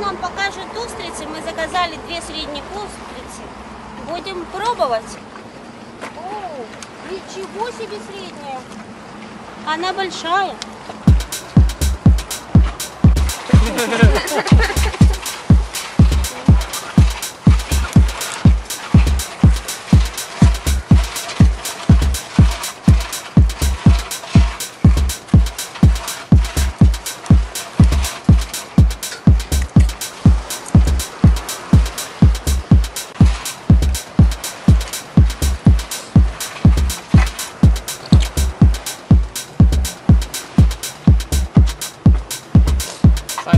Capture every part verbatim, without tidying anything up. нам покажут устрицы. Мы заказали две средних устрицы. Будем пробовать. О, ничего себе средняя. Она большая.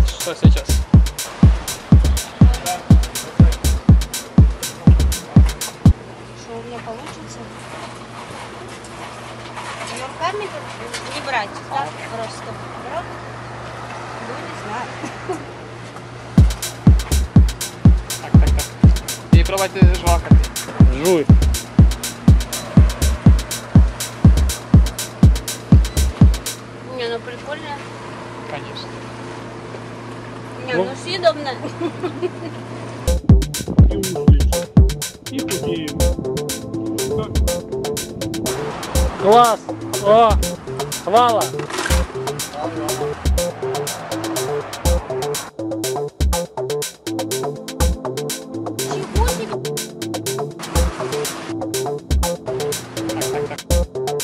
Что сейчас? Что у меня получится? Ее руками не брать, да? Просто брать? Ну, не знаю. Так, так, так. И пробовать жвака. Жуй. Не, ну прикольно. Конечно. Не, ну съедобно. Класс! О! Хвала!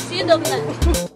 Съедобно!